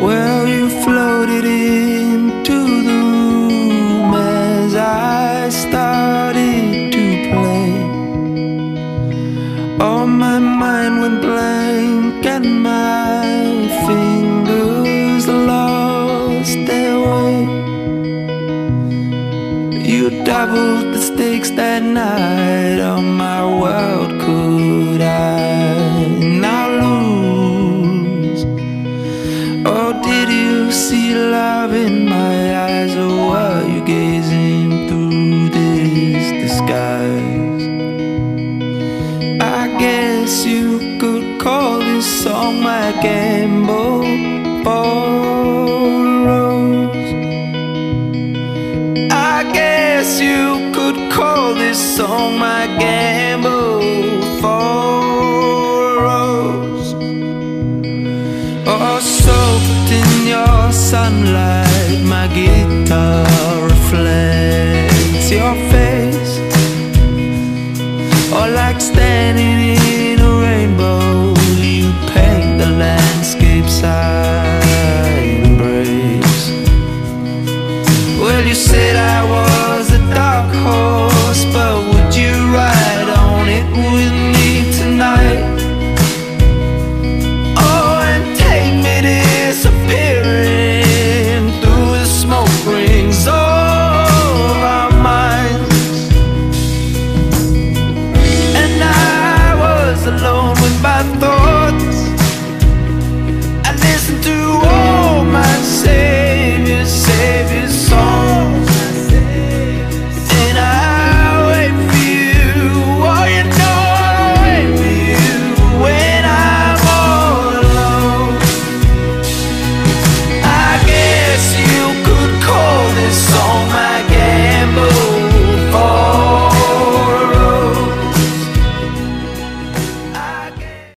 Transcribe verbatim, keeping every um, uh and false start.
Well, you floated into the room as I started to play. Oh, my mind went blank and my fingers lost their way. You doubled the stakes that night. Oh, my world, could I now lose? Oh, did you see love in my eyes, or were you gazing through this disguise? I guess you could call this song my gamble for a rose. I guess you could call this song my gamble for a rose. Oh, soaked in your sunlight, my guitar reflects your face. Or like standing in a rainbow, you paint the landscapes I embrace. Well, you said I was